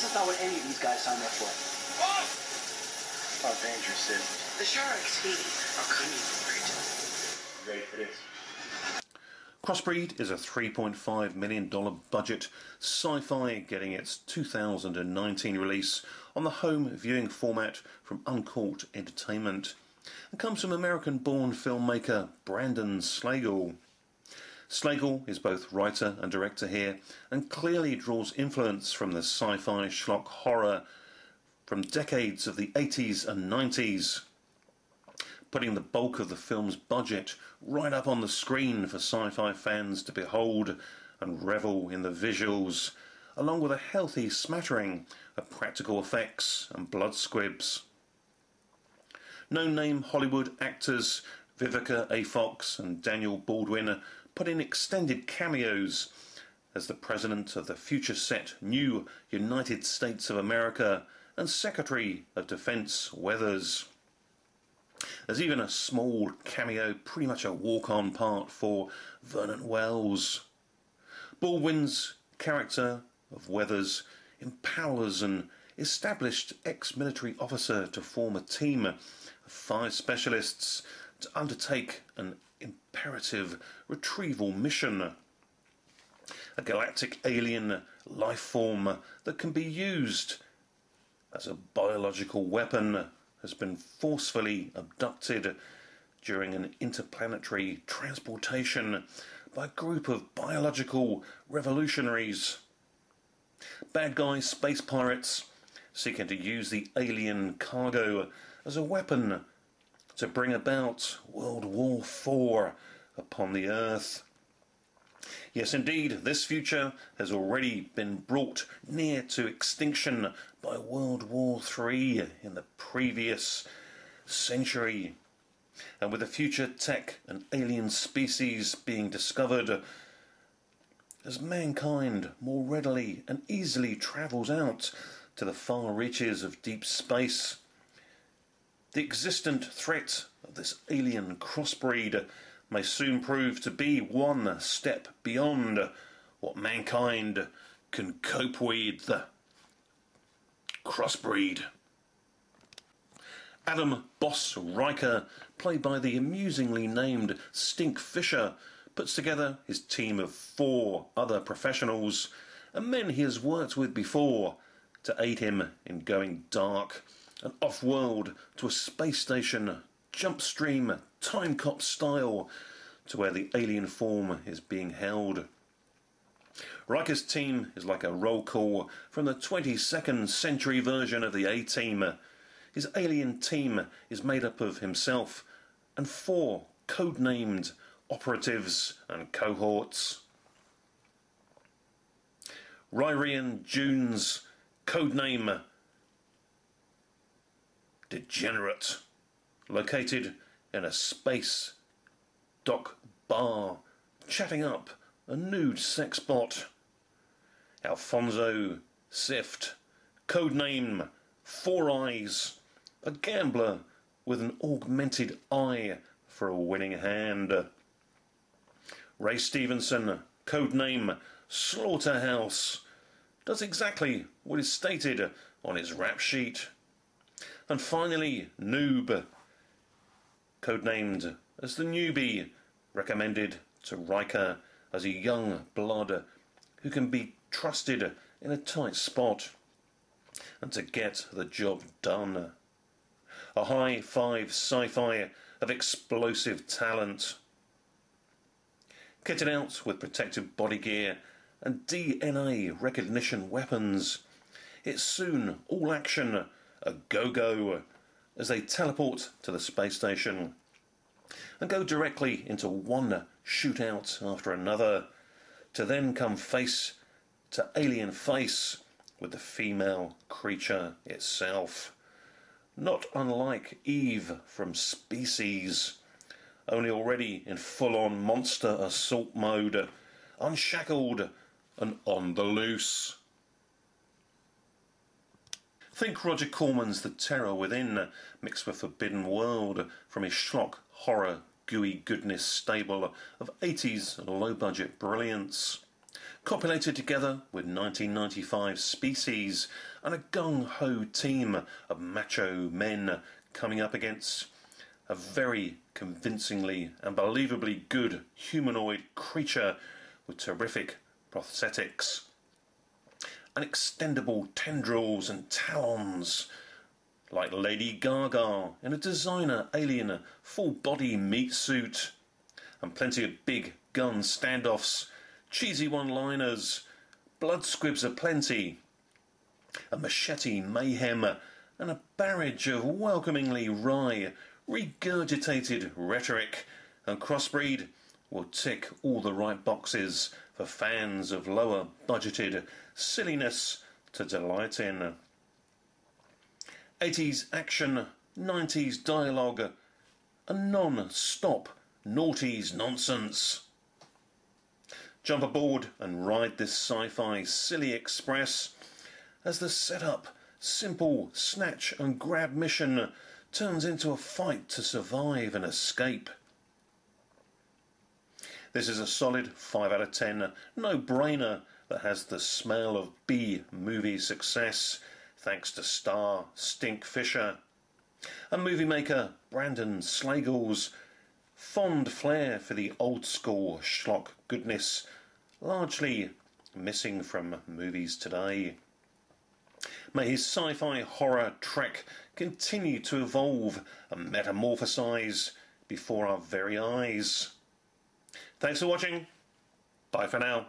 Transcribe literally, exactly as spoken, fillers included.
This is not what any of these guys signed up for. What? How dangerous is it? The sharks feed. How can you breed? Ready for this? Crossbreed is a three point five million dollars budget sci-fi getting its two thousand nineteen release on the home viewing format from Uncork'd Entertainment, and comes from American-born filmmaker Brandon Slagle. Slagle is both writer and director here, and clearly draws influence from the sci-fi schlock horror from decades of the eighties and nineties. Putting the bulk of the film's budget right up on the screen for sci-fi fans to behold and revel in the visuals, along with a healthy smattering of practical effects and blood squibs. No-name Hollywood actors Vivica A. Fox and Daniel Baldwin put in extended cameos as the president of the future-set new United States of America and Secretary of Defense Weathers. There's even a small cameo, pretty much a walk-on part for Vernon Wells. Baldwin's character of Weathers empowers an established ex-military officer to form a team of five specialists to undertake an imperative retrieval mission. A galactic alien life form that can be used as a biological weapon has been forcefully abducted during an interplanetary transportation by a group of biological revolutionaries. Bad guy space pirates seeking to use the alien cargo as a weapon to bring about World War Four upon the Earth. Yes, indeed, this future has already been brought near to extinction by World War Three in the previous century. And with the future tech and alien species being discovered, as mankind more readily and easily travels out to the far reaches of deep space, the existent threat of this alien crossbreed may soon prove to be one step beyond what mankind can cope with. The crossbreed. Adam Boss Riker, played by the amusingly named Stink Fisher, puts together his team of four other professionals and men he has worked with before to aid him in going dark and off-world to a space station, jump stream, time cop style, to where the alien form is being held. Riker's team is like a roll call from the twenty-second century version of the A-Team. His alien team is made up of himself and four codenamed operatives and cohorts. Ryrian Jones, codename Degenerate, located in a space dock bar, chatting up a nude sex bot. Alfonso Sift, codename Four Eyes, a gambler with an augmented eye for a winning hand. Ray Stevenson, codename Slaughterhouse, does exactly what is stated on his rap sheet. And finally, Noob, codenamed as the newbie, recommended to Riker as a young blood who can be trusted in a tight spot and to get the job done. A high five sci-fi of explosive talent. Kitted out with protective body gear and D N A recognition weapons, it's soon all action, a go-go, as they teleport to the space station and go directly into one shootout after another, to then come face to alien face with the female creature itself. Not unlike Eve from Species, only already in full-on monster assault mode, unshackled and on the loose. Think Roger Corman's The Terror Within, mixed with Forbidden World, from his schlock, horror, gooey goodness stable of eighties low-budget brilliance. compilated together with nineteen ninety-five's Species and a gung-ho team of macho men coming up against a very convincingly and believably good humanoid creature with terrific prosthetics and extendable tendrils and talons, like Lady Gaga in a designer alien full-body meat suit, and plenty of big gun standoffs, cheesy one-liners, blood squibs aplenty, a machete mayhem, and a barrage of welcomingly wry, regurgitated rhetoric, and Crossbreed will tick all the right boxes for fans of lower-budgeted silliness to delight in. eighties action, nineties dialogue, and non-stop noughties nonsense. Jump aboard and ride this sci-fi silly express as the setup, simple snatch and grab mission turns into a fight to survive and escape. This is a solid five out of ten, no-brainer that has the smell of B-movie success, thanks to star Stink Fisher and movie maker Brandon Slagle's fond flair for the old-school schlock goodness, largely missing from movies today. May his sci-fi horror trek continue to evolve and metamorphosize before our very eyes. Thanks for watching. Bye for now.